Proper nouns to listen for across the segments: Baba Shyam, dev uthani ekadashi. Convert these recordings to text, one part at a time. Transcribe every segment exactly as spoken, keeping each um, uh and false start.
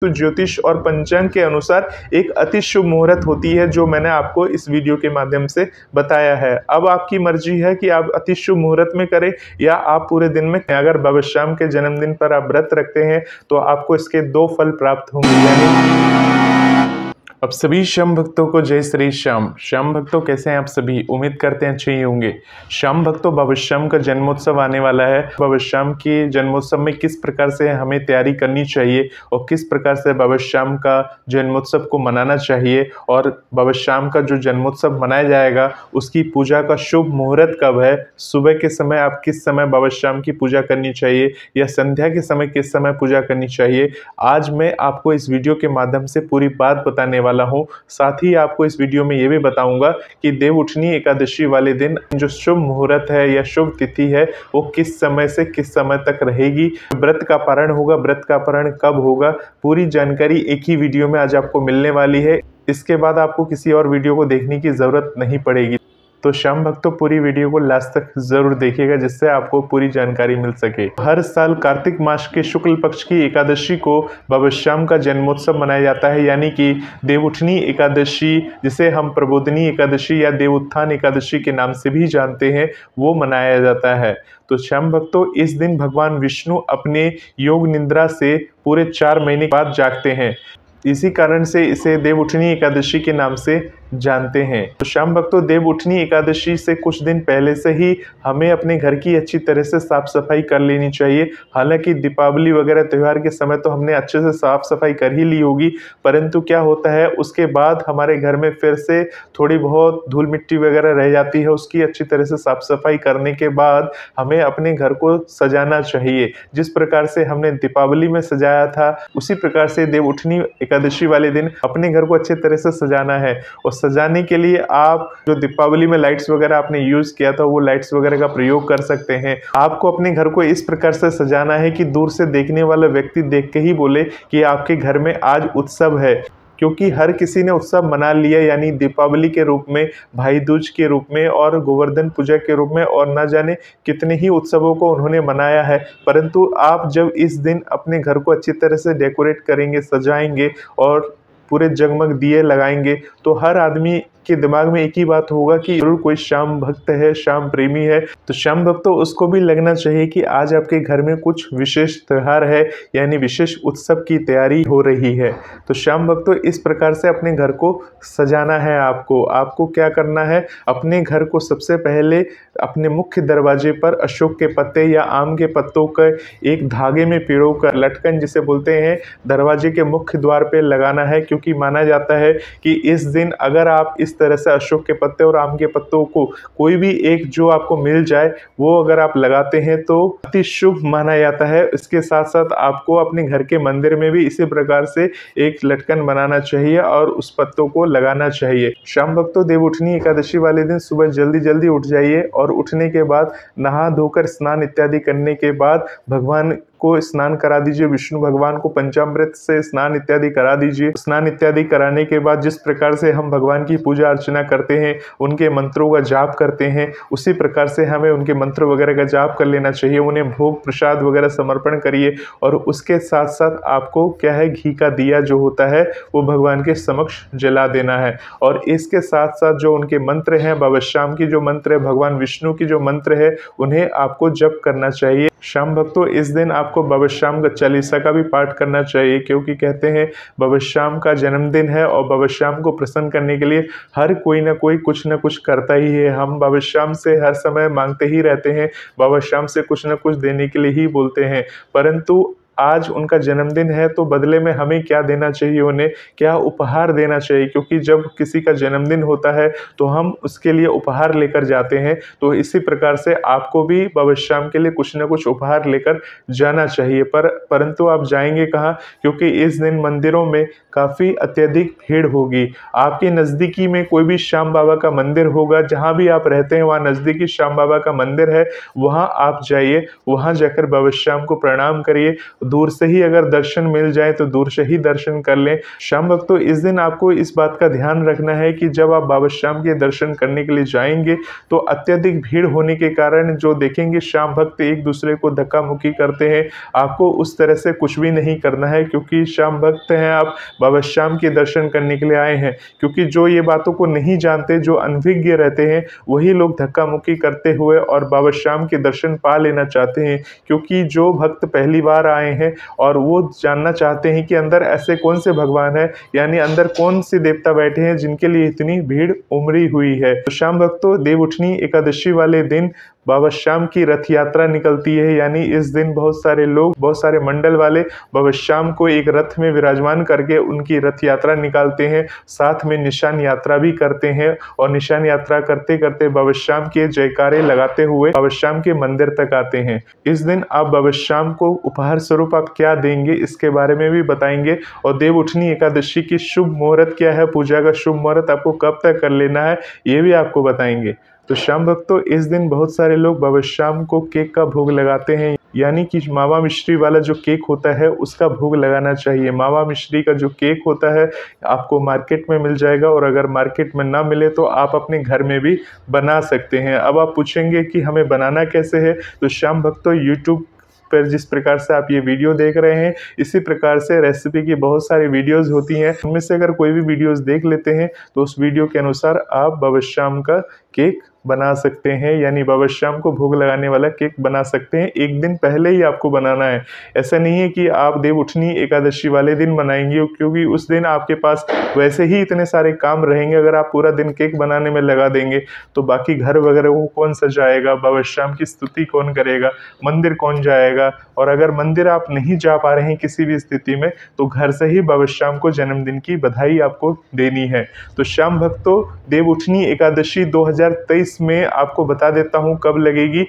तो ज्योतिष और पंचांग के अनुसार एक अति शुभ मुहूर्त होती है जो मैंने आपको इस वीडियो के माध्यम से बताया है। अब आपकी मर्जी है कि आप अति शुभ मुहूर्त में करें या आप पूरे दिन में। अगर बाबा श्याम के जन्मदिन पर आप व्रत रखते हैं तो आपको इसके दो फल प्राप्त होंगे। यानी अब सभी श्याम भक्तों को जय श्री श्याम। श्याम भक्तों कैसे हैं आप सभी, उम्मीद करते हैं अच्छे ही होंगे। श्याम भक्तों बाबा श्याम का जन्मोत्सव आने वाला है। बाबा श्याम के जन्मोत्सव में किस प्रकार से हमें तैयारी करनी चाहिए और किस प्रकार से बाबा श्याम का जन्मोत्सव को मनाना चाहिए और बाबा श्याम का जो जन्मोत्सव मनाया जाएगा उसकी पूजा का शुभ मुहूर्त कब है, सुबह के समय आप किस समय बाबा श्याम की पूजा करनी चाहिए या संध्या के समय किस समय पूजा करनी चाहिए, आज मैं आपको इस वीडियो के माध्यम से पूरी बात बताने वाला हूं। साथ ही आपको इस वीडियो में यह भी बताऊंगा कि देव उठनी एकादशी वाले दिन जो शुभ मुहूर्त है या शुभ तिथि है वो किस समय से किस समय तक रहेगी, व्रत का पारण होगा, व्रत का पारण कब होगा, पूरी जानकारी एक ही वीडियो में आज आपको मिलने वाली है। इसके बाद आपको किसी और वीडियो को देखने की जरूरत नहीं पड़ेगी। तो श्याम भक्तों पूरी वीडियो को लास्ट तक जरूर देखिएगा जिससे आपको पूरी जानकारी मिल सके। हर साल कार्तिक मास के शुक्ल पक्ष की एकादशी को बाबा श्याम का जन्मोत्सव मनाया जाता है, यानी कि देव उठनी एकादशी जिसे हम प्रबोधनी एकादशी या देव उत्थान एकादशी के नाम से भी जानते हैं, वो मनाया जाता है। तो श्याम भक्तों इस दिन भगवान विष्णु अपने योग निद्रा से पूरे चार महीने बाद जागते हैं, इसी कारण से इसे देव उठनी एकादशी के नाम से जानते हैं। तो श्याम भक्तों देव उठनी एकादशी से कुछ दिन पहले से ही हमें अपने घर की अच्छी तरह से साफ सफाई कर लेनी चाहिए। हालांकि दीपावली वगैरह त्यौहार के समय तो हमने अच्छे से साफ सफाई कर ही ली होगी, परंतु क्या होता है उसके बाद हमारे घर में फिर से थोड़ी बहुत धूल मिट्टी वगैरह रह जाती है। उसकी अच्छी तरह से साफ सफाई करने के बाद हमें अपने घर को सजाना चाहिए। जिस प्रकार से हमने दीपावली में सजाया था उसी प्रकार से देव उठनी एकादशी वाले दिन अपने घर को अच्छे तरह से सजाना है। और सजाने के लिए आप जो दीपावली में लाइट्स वगैरह आपने यूज किया था वो लाइट्स वगैरह का प्रयोग कर सकते हैं। आपको अपने घर को इस प्रकार से सजाना है कि दूर से देखने वाला व्यक्ति देख के ही बोले कि आपके घर में आज उत्सव है, क्योंकि हर किसी ने उत्सव मना लिया, यानी दीपावली के रूप में, भाई दूज के रूप में और गोवर्धन पूजा के रूप में और ना जाने कितने ही उत्सवों को उन्होंने मनाया है। परंतु आप जब इस दिन अपने घर को अच्छी तरह से डेकोरेट करेंगे, सजाएंगे और पूरे जगमग दिए लगाएंगे तो हर आदमी के दिमाग में एक ही बात होगा कि जरूर कोई श्याम भक्त है, श्याम प्रेमी है। तो श्याम भक्तों उसको भी लगना चाहिए कि आज आपके घर में कुछ विशेष त्योहार है, यानी विशेष उत्सव की तैयारी हो रही है। तो श्याम भक्तों इस प्रकार से अपने घर को सजाना है। आपको आपको क्या करना है, अपने घर को सबसे पहले अपने मुख्य दरवाजे पर अशोक के पत्ते या आम के पत्तों का एक धागे में पिरो कर लटकन जिसे बोलते हैं दरवाजे के मुख्य द्वार पर लगाना है, क्योंकि माना जाता है कि इस दिन अगर आप इस तरह से अशोक के पत्ते और आम के पत्तों को कोई भी एक जो आपको मिल जाए वो अगर आप लगाते हैं तो अति शुभ माना जाता है। इसके साथ साथ आपको अपने घर के मंदिर में भी इसी प्रकार से एक लटकन बनाना चाहिए और उस पत्तों को लगाना चाहिए। श्याम भक्तों देव उठनी एकादशी वाले दिन सुबह जल्दी जल्दी उठ जाइए और उठने के बाद नहा धोकर स्नान इत्यादि करने के बाद भगवान को स्नान करा दीजिए, विष्णु भगवान को पंचामृत से स्नान इत्यादि करा दीजिए। स्नान इत्यादि कराने के बाद जिस प्रकार से हम भगवान की पूजा अर्चना करते हैं, उनके मंत्रों का जाप करते हैं, उसी प्रकार से हमें उनके मंत्र वगैरह का जाप कर लेना चाहिए। उन्हें भोग प्रसाद वगैरह समर्पण करिए और उसके साथ साथ आपको क्या है घी का दिया जो होता है वो भगवान के समक्ष जला देना है। और इसके साथ साथ जो उनके मंत्र हैं, बाबा श्याम की जो मंत्र है, भगवान विष्णु की जो मंत्र है, उन्हें आपको जप करना चाहिए। श्याम भक्तों इस दिन आपको बाबा श्याम का चालीसा का भी पाठ करना चाहिए, क्योंकि कहते हैं बाबा श्याम का जन्मदिन है और बाबा श्याम को प्रसन्न करने के लिए हर कोई ना कोई कुछ ना कुछ करता ही है। हम बाबा श्याम से हर समय मांगते ही रहते हैं, बाबा श्याम से कुछ ना कुछ देने के लिए ही बोलते हैं, परंतु आज उनका जन्मदिन है तो बदले में हमें क्या देना चाहिए, उन्हें क्या उपहार देना चाहिए, क्योंकि जब किसी का जन्मदिन होता है तो हम उसके लिए उपहार लेकर जाते हैं। तो इसी प्रकार से आपको भी बाबा श्याम के लिए कुछ ना कुछ उपहार लेकर जाना चाहिए। पर परंतु आप जाएंगे कहाँ, क्योंकि इस दिन मंदिरों में काफ़ी अत्यधिक भीड़ होगी। आपके नज़दीकी में कोई भी श्याम बाबा का मंदिर होगा, जहाँ भी आप रहते हैं वहाँ नज़दीकी श्याम बाबा का मंदिर है, वहाँ आप जाइए, वहाँ जाकर बाबा श्याम को प्रणाम करिए, दूर से ही अगर दर्शन मिल जाए तो दूर से ही दर्शन कर लें। श्याम भक्तों, इस दिन आपको इस बात का ध्यान रखना है कि जब आप बाबा श्याम के दर्शन करने के लिए जाएंगे तो अत्यधिक भीड़ होने के कारण जो देखेंगे श्याम भक्त एक दूसरे को धक्का मुक्की करते हैं, आपको उस तरह से कुछ भी नहीं करना है, क्योंकि श्याम भक्त हैं आप, बाबा श्याम के दर्शन करने के लिए आए हैं। क्योंकि जो ये बातों को नहीं जानते, जो अनभिज्ञ रहते हैं, वही लोग धक्का मुक्की करते हुए और बाबा श्याम के दर्शन पा लेना चाहते हैं। क्योंकि जो भक्त पहली बार आए हैं और वो जानना चाहते हैं कि अंदर ऐसे कौन से भगवान है, यानी अंदर कौन से देवता बैठे हैं जिनके लिए इतनी भीड़ उमड़ी हुई है। तो श्याम भक्तों, देव उठनी एकादशी वाले दिन बाबा श्याम की रथ यात्रा निकलती है, यानी इस दिन बहुत सारे लोग, बहुत सारे मंडल वाले बाबा श्याम को एक रथ में विराजमान करके उनकी रथ यात्रा निकालते हैं, साथ में निशान यात्रा भी करते हैं। और निशान यात्रा करते करते बाबा श्याम के जयकारे लगाते हुए बाबा श्याम के मंदिर तक आते हैं। इस दिन आप बाबा श्याम को उपहार स्वरूप आप क्या देंगे, इसके बारे में भी बताएंगे। और देव उठनी एकादशी की शुभ मुहूर्त क्या है, पूजा का शुभ मुहूर्त आपको कब तक कर लेना है, ये भी आपको बताएंगे। तो श्याम भक्तों, इस दिन बहुत सारे लोग बाबा श्याम को केक का भोग लगाते हैं, यानी कि मावा मिश्री वाला जो केक होता है उसका भोग लगाना चाहिए। मावा मिश्री का जो केक होता है आपको मार्केट में मिल जाएगा, और अगर मार्केट में ना मिले तो आप अपने घर में भी बना सकते हैं। अब आप पूछेंगे कि हमें बनाना कैसे है, तो श्याम भक्तों, यूट्यूब पर जिस प्रकार से आप ये वीडियो देख रहे हैं, इसी प्रकार से रेसिपी की बहुत सारी वीडियोस होती हैं। उनमें से अगर कोई भी वीडियोस देख लेते हैं तो उस वीडियो के अनुसार आप बाबा श्याम का केक बना सकते हैं, यानी बाबा श्याम को भोग लगाने वाला केक बना सकते हैं। एक दिन पहले ही आपको बनाना है, ऐसा नहीं है कि आप देव उठनी एकादशी वाले दिन बनाएंगे, क्योंकि उस दिन आपके पास वैसे ही इतने सारे काम रहेंगे। अगर आप पूरा दिन केक बनाने में लगा देंगे तो बाकी घर वगैरह को कौन सजाएगा, बाबा श्याम की स्तुति कौन करेगा, मंदिर कौन जाएगा। और अगर मंदिर आप नहीं जा पा रहे हैं किसी भी स्थिति में, तो घर से ही बाबा श्याम को जन्मदिन की बधाई आपको देनी है। तो श्याम भक्तों, देव उठनी एकादशी दो हजार तेईस मैं आपको बता देता हूं कब लगेगी।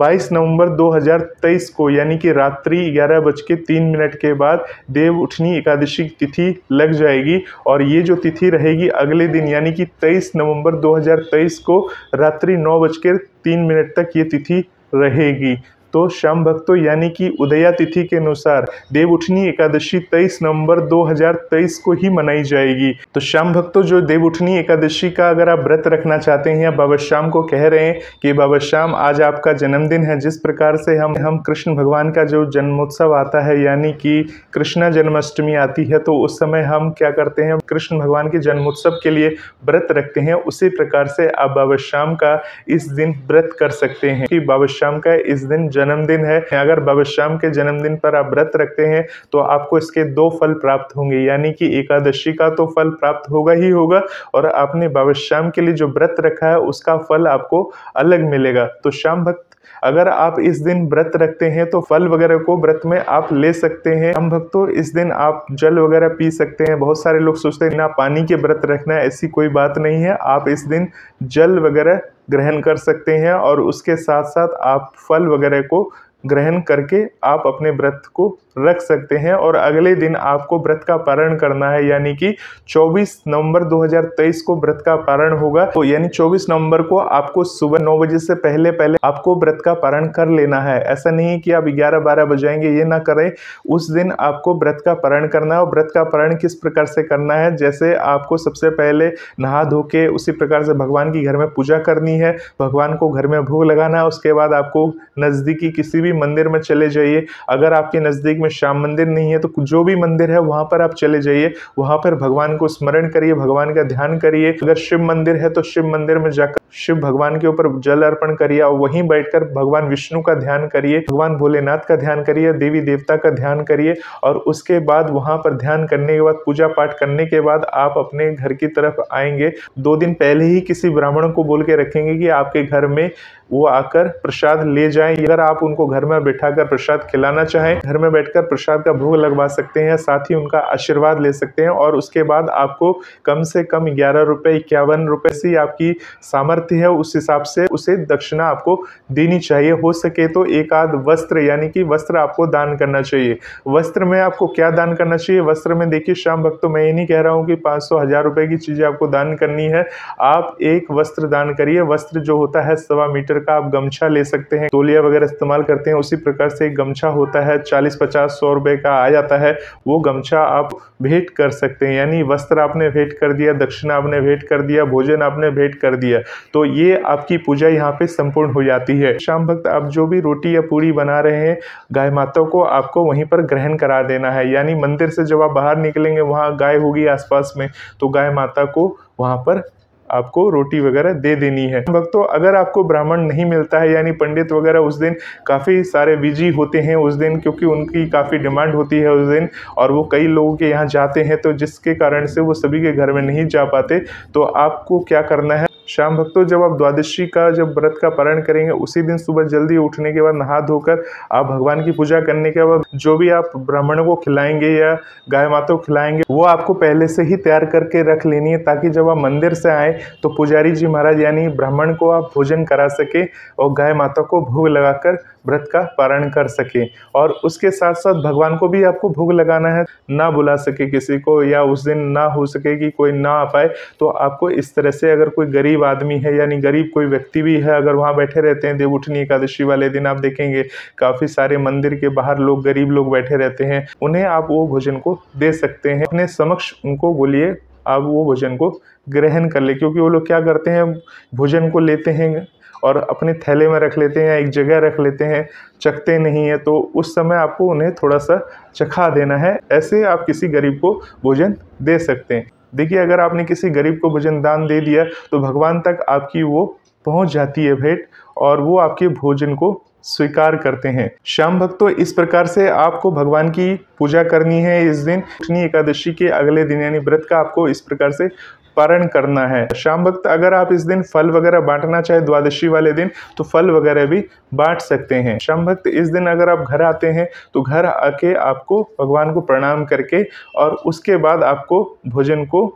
बाईस नवंबर दो हजार तेईस को, यानी कि रात्रि ग्यारह बज के तीन मिनट के बाद देव उठनी एकादशी की तिथि लग जाएगी। और ये जो तिथि रहेगी अगले दिन, यानी कि तेईस नवंबर दो हजार तेईस को रात्रि नौ बज के तीन मिनट तक ये तिथि रहेगी। तो श्याम भक्तों, यानी कि उदया तिथि के अनुसार देव उठनी एकादशी तेईस नवंबर दो हजार तेईस को ही मनाई जाएगी। तो श्याम भक्तों, जो देव उठनी एकादशी का अगर आप व्रत रखना चाहते हैं, या बाबा श्याम को कह रहे हैं कि बाबा श्याम आज आपका जन्मदिन है, जिस प्रकार से हम हम कृष्ण भगवान का जो जन्मोत्सव आता है, यानी कि कृष्णा जन्माष्टमी आती है, तो उस समय हम क्या करते हैं, कृष्ण भगवान के जन्मोत्सव के लिए व्रत रखते हैं। उसी प्रकार से आप बाबा श्याम का इस दिन व्रत कर सकते हैं कि बाबा श्याम का इस दिन जन्मदिन है। अगर बाबा श्याम के जन्मदिन पर आप व्रत रखते हैं तो आपको इसके दो फल प्राप्त होंगे, यानी कि एकादशी का तो फल प्राप्त होगा ही होगा, और आपने बाबा श्याम के लिए जो व्रत रखा है उसका फल आपको अलग मिलेगा। तो श्याम भक्त, अगर आप इस दिन व्रत रखते हैं तो फल वगैरह को व्रत में आप ले सकते हैं। हम भक्तों, इस दिन आप जल वगैरह पी सकते हैं। बहुत सारे लोग सोचते हैं ना पानी के व्रत रखना है, ऐसी कोई बात नहीं है। आप इस दिन जल वगैरह ग्रहण कर सकते हैं और उसके साथ साथ आप फल वगैरह को ग्रहण करके आप अपने व्रत को रख सकते हैं। और अगले दिन आपको व्रत का पारण करना है, यानी कि चौबीस नवंबर दो हजार तेईस को व्रत का पारण होगा। तो यानी चौबीस नवंबर को आपको सुबह नौ बजे से पहले पहले आपको व्रत का पारण कर लेना है। ऐसा नहीं कि आप ग्यारह बारह बजाएंगे, ये ना करें। उस दिन आपको व्रत का पारण करना है। और व्रत का पारण किस प्रकार से करना है, जैसे आपको सबसे पहले नहा धो के उसी प्रकार से भगवान की घर में पूजा करनी है, भगवान को घर में भोग लगाना है। उसके बाद आपको नज़दीकी किसी भी मंदिर में चले जाइए। अगर आपके नज़दीक में श्याम मंदिर नहीं है तो जो भी मंदिर है वहां पर आप चले जाइए, वहां पर भगवान को स्मरण करिए, भगवान का ध्यान करिए। अगर शिव मंदिर है तो शिव मंदिर में जाकर शिव भगवान के ऊपर जल अर्पण करिए और वहीं बैठकर भगवान विष्णु का ध्यान करिए, भगवान भोलेनाथ का ध्यान करिए, देवी देवता का ध्यान करिए। और उसके बाद वहां पर ध्यान करने के बाद, पूजा पाठ करने के बाद आप अपने घर की तरफ आएंगे। दो दिन पहले ही किसी ब्राह्मण को बोल के रखेंगे कि आपके घर में वो आकर प्रसाद ले जाएं। अगर आप उनको घर में बैठाकर प्रसाद खिलाना चाहें, घर में बैठकर प्रसाद का भोग लगवा सकते हैं, साथ ही उनका आशीर्वाद ले सकते हैं। और उसके बाद आपको कम से कम ग्यारह रुपये इक्यावन रुपये से आपकी सामर्थ्य सामर्थ्य है उस हिसाब से उसे दक्षिणा आपको देनी चाहिए। हो सके तो एक आध वस्त्र यानी कि वस्त्र आपको दान करना चाहिए। वस्त्र में आपको क्या दान करना चाहिए? वस्त्र में देखिए श्याम भक्तों, मैं ये नहीं कह रहा हूँ कि पाँच सौ हजार रुपये की चीज़ें आपको दान करनी है। आप एक वस्त्र दान करिए। वस्त्र जो होता है सवा मीटर का, आप गमछा ले सकते हैं, तौलिया वगैरह इस्तेमाल करते हैं उसी प्रकार से एक गमछा होता है, चालीस पचास सौ रुपये का आ जाता है। वो गमछा आप भेंट कर सकते हैं। यानी वस्त्र आपने भेंट कर दिया, दक्षिणा आपने भेंट कर दिया, भोजन आपने भेंट कर दिया, तो ये आपकी पूजा यहाँ पे संपूर्ण हो जाती है। श्याम भक्त, आप जो भी रोटी या पूरी बना रहे हैं गाय माता को आपको वहीं पर ग्रहण करा देना है। यानी मंदिर से जब आप बाहर निकलेंगे वहाँ गाय होगी आसपास में, तो गाय माता को वहाँ पर आपको रोटी वगैरह दे देनी है। भक्तों, अगर आपको ब्राह्मण नहीं मिलता है यानी पंडित वगैरह उस दिन काफ़ी सारे बिजी होते हैं उस दिन, क्योंकि उनकी काफ़ी डिमांड होती है उस दिन और वो कई लोगों के यहाँ जाते हैं, तो जिसके कारण से वो सभी के घर में नहीं जा पाते। तो आपको क्या करना है श्याम भक्तों, जब आप द्वादशी का जब व्रत का पारण करेंगे उसी दिन सुबह जल्दी उठने के बाद नहा धोकर आप भगवान की पूजा करने के बाद जो भी आप ब्राह्मणों को खिलाएंगे या गाय माता को खिलाएंगे वो आपको पहले से ही तैयार करके रख लेनी है, ताकि जब आप मंदिर से आए तो पुजारी जी महाराज यानी ब्राह्मण को आप भोजन करा सके और गाय माता को भोग लगाकर व्रत का पारण कर सके। और उसके साथ साथ भगवान को भी आपको भोग लगाना है, ना बुला सके किसी को या उस दिन ना हो सके कि कोई ना आ पाए, तो आपको इस तरह से अगर कोई गरीब आदमी है यानी गरीब कोई व्यक्ति भी है अगर वहाँ बैठे रहते हैं, देव उठनी एकादशी वाले दिन आप देखेंगे काफी सारे मंदिर के बाहर लोग, गरीब लोग बैठे रहते हैं, उन्हें आप वो भोजन को दे सकते हैं। अपने समक्ष उनको बोलिए आप वो भोजन को ग्रहण कर ले, क्योंकि वो लोग क्या करते हैं भोजन को लेते हैं और अपने थैले में रख लेते हैं, एक जगह रख लेते हैं, चखते नहीं है, तो उस समय आपको उन्हें थोड़ा सा चखा देना है। ऐसे आप किसी गरीब को भोजन दे सकते हैं। देखिए, अगर आपने किसी गरीब को भोजन दान दे दिया तो भगवान तक आपकी वो पहुंच जाती है भेंट और वो आपके भोजन को स्वीकार करते हैं। श्याम भक्तों, इस प्रकार से आपको भगवान की पूजा करनी है। इस दिन उठनी एकादशी के अगले दिन यानी व्रत का आपको इस प्रकार से पारण करना है। श्याम भक्त, अगर आप इस दिन फल वगैरह बांटना चाहे द्वादशी वाले दिन तो फल वगैरह भी बांट सकते हैं। श्याम भक्त, इस दिन अगर आप घर आते हैं तो घर आके आपको भगवान को प्रणाम करके और उसके बाद आपको भोजन को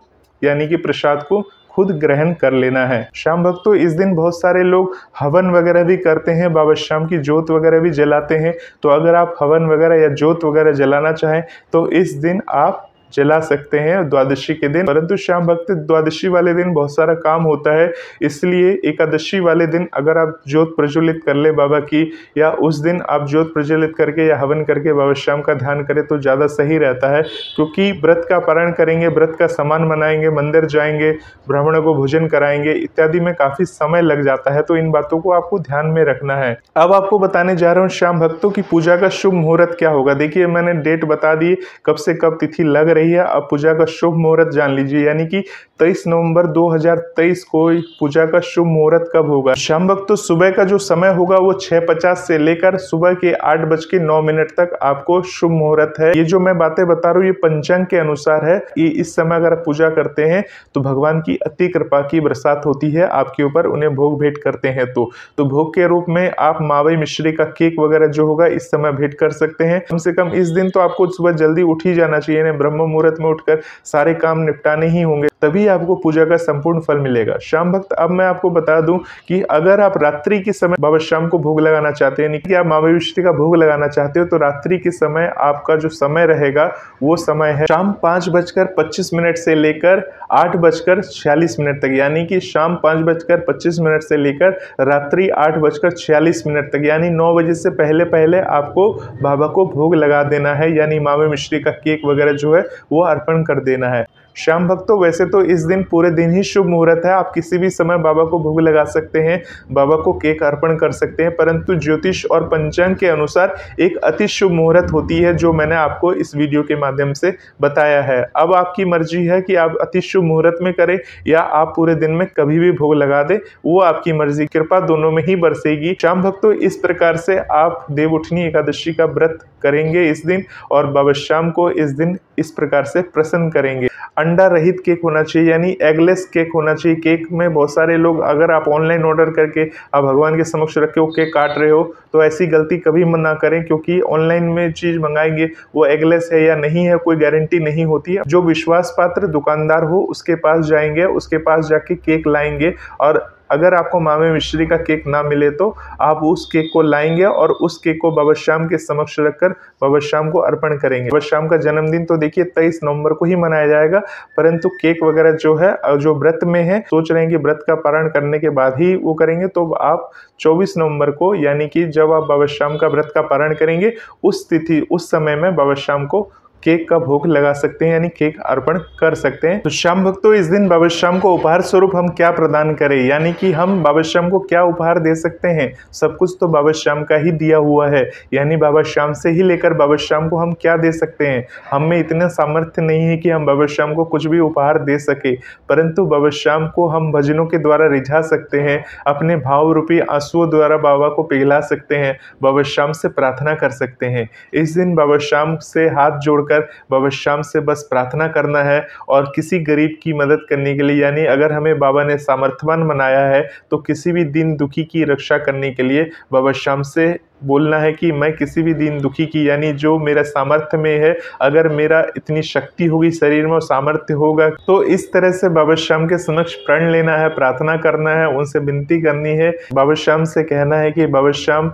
यानी कि प्रसाद को खुद ग्रहण कर लेना है। श्याम भक्तों, इस दिन बहुत सारे लोग हवन वगैरह भी करते हैं, बाबा श्याम की जोत वगैरह भी जलाते हैं, तो अगर आप हवन वगैरह या जोत वगैरह जलाना चाहें तो इस दिन आप जला सकते हैं द्वादशी के दिन। परंतु श्याम भक्त, द्वादशी वाले दिन बहुत सारा काम होता है, इसलिए एकादशी वाले दिन अगर आप ज्योत प्रज्वलित कर ले बाबा की या उस दिन आप ज्योत प्रज्वलित करके या हवन करके बाबा श्याम का ध्यान करें तो ज़्यादा सही रहता है, क्योंकि व्रत का पारण करेंगे, व्रत का सामान बनाएंगे, मंदिर जाएंगे, ब्राह्मणों को भोजन कराएंगे इत्यादि में काफ़ी समय लग जाता है, तो इन बातों को आपको ध्यान में रखना है। अब आपको बताने जा रहा हूँ श्याम भक्तों की पूजा का शुभ मुहूर्त क्या होगा। देखिए, मैंने डेट बता दी कब से कब तिथि लग रही है, अब पूजा का शुभ मुहूर्त जान लीजिए। यानी कि तेईस नवंबर दो हज़ार तेईस को पूजा का शुभ मुहूर्त कब होगा। शाम वक्त तो सुबह का जो समय होगा वो छह पचास से लेकर सुबह के आठ बज के नौ मिनट तक आपको शुभ मुहूर्त है। ये जो मैं बातें बता रहा हूँ ये पंचांग के अनुसार है। ये इस समय अगर आप पूजा करते हैं तो भगवान की अति कृपा की बरसात होती है आपके ऊपर, उन्हें भोग भेंट करते हैं तो तो भोग के रूप में आप मावई मिश्री का केक वगैरह जो होगा इस समय भेंट कर सकते हैं। कम से कम इस दिन तो आपको सुबह जल्दी उठ ही जाना चाहिए, ब्रह्म मुहूर्त में उठकर सारे काम निपटाने ही होंगे, तभी आपको पूजा का संपूर्ण फल मिलेगा। श्याम भक्त, अब मैं आपको बता दूं कि अगर आप रात्रि के समय बाबा श्याम को भोग लगाना चाहते हैं, यानी कि आप मावई मिश्री का भोग लगाना चाहते हो, तो रात्रि के समय आपका जो समय रहेगा वो समय है शाम पाँच बजकर पच्चीस मिनट से लेकर आठ बजकर छियालीस मिनट तक। यानी कि शाम पाँच बजकर पच्चीस मिनट से लेकर रात्रि आठ बजकर छियालीस मिनट तक, यानी नौ बजे से पहले पहले आपको बाबा को भोग लगा देना है, यानी मावई मिश्री का केक वगैरह जो है वो अर्पण कर देना है। श्याम भक्तों, वैसे तो इस दिन पूरे दिन ही शुभ मुहूर्त है, आप किसी भी समय बाबा को भोग लगा सकते हैं, बाबा को केक अर्पण कर सकते हैं, परंतु ज्योतिष और पंचांग के अनुसार एक अति शुभ मुहूर्त होती है जो मैंने आपको इस वीडियो के माध्यम से बताया है। अब आपकी मर्जी है कि आप अति शुभ मुहूर्त में करें या आप पूरे दिन में कभी भी भोग लगा दें, वो आपकी मर्जी, कृपा दोनों में ही बरसेगी। श्याम भक्तों, इस प्रकार से आप देव उठनी एकादशी का व्रत करेंगे इस दिन और बाबा श्याम को इस दिन इस प्रकार से प्रसन्न करेंगे। अंडा रहित केक होना चाहिए यानी एगलेस केक होना चाहिए। केक में बहुत सारे लोग, अगर आप ऑनलाइन ऑर्डर करके आप भगवान के समक्ष रख के वो केक काट रहे हो तो ऐसी गलती कभी ना करें, क्योंकि ऑनलाइन में चीज़ मंगाएंगे वो एगलेस है या नहीं है कोई गारंटी नहीं होती है। जो विश्वास पात्र दुकानदार हो उसके पास जाएंगे, उसके पास जाके केक लाएंगे और अगर आपको मावे मिश्री का केक ना मिले तो आप उस केक को लाएंगे और उस केक को बाबा श्याम के समक्ष रखकर बाबा श्याम को अर्पण करेंगे। बाबा श्याम का जन्मदिन तो देखिए तेईस नवंबर को ही मनाया जाएगा, परंतु केक वगैरह जो है जो व्रत में है सोच रहे हैं कि व्रत का पारण करने के बाद ही वो करेंगे, तो आप चौबीस नवम्बर को यानी कि जब आप बाबा श्याम का व्रत का पारण करेंगे उस तिथि उस समय में बाबा श्याम को केक का भोग लगा सकते हैं यानी केक अर्पण कर सकते हैं। तो श्याम भक्तों, इस दिन बाबा श्याम को उपहार स्वरूप हम क्या प्रदान करें, यानी कि हम बाबा श्याम को क्या उपहार दे सकते हैं। सब कुछ तो बाबा श्याम का ही दिया हुआ है, यानी बाबा श्याम से ही लेकर बाबा श्याम को हम क्या दे सकते हैं। हमें इतना सामर्थ्य नहीं है कि हम बाबा श्याम को कुछ भी उपहार दे सके, परंतु बाबा श्याम को हम भजनों के द्वारा रिझा सकते हैं, अपने भाव रूपी आंसुओं द्वारा बाबा को पिघला सकते हैं, बाबा श्याम से प्रार्थना कर सकते हैं। इस दिन बाबा श्याम से हाथ जोड़ कर बाबा श्याम से बस प्रार्थना करना है और किसी गरीब की मदद करने के लिए, यानी अगर हमें बाबा ने सामर्थ्यवान बनाया है तो किसी भी दीन दुखी की रक्षा करने के लिए बाबा श्याम से बोलना है कि मैं किसी भी दीन दुखी की, यानी जो मेरा सामर्थ्य में है, अगर मेरा इतनी शक्ति होगी शरीर में और सामर्थ्य होगा तो इस तरह से बाबा श्याम के समक्ष प्रण लेना है, प्रार्थना करना है, उनसे विनती करनी है, बाबा श्याम से कहना है कि बाबा श्याम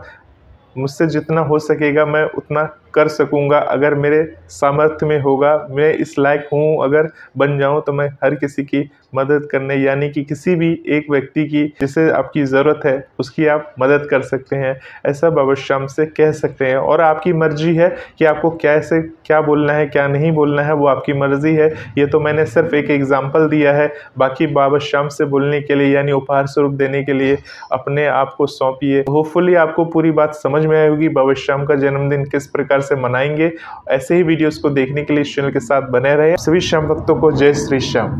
मुझसे जितना हो सकेगा मैं उतना कर सकूंगा, अगर मेरे सामर्थ्य में होगा, मैं इस लायक हूँ, अगर बन जाऊँ तो मैं हर किसी की मदद करने, यानी कि किसी भी एक व्यक्ति की जिसे आपकी ज़रूरत है उसकी आप मदद कर सकते हैं, ऐसा बाबा श्याम से कह सकते हैं। और आपकी मर्जी है कि आपको कैसे क्या बोलना है क्या नहीं बोलना है, वो आपकी मर्जी है। ये तो मैंने सिर्फ एक एग्ज़ाम्पल दिया है, बाकी बाबा श्याम से बोलने के लिए यानी उपहार स्वरूप देने के लिए अपने आप को सौंपिए। होपफुली आपको पूरी बात समझ में आई होगी बाबा श्याम का जन्मदिन किस प्रकार से मनाएंगे। ऐसे ही वीडियोस को देखने के लिए चैनल के साथ बने रहें। सभी श्याम भक्तों को जय श्री श्याम।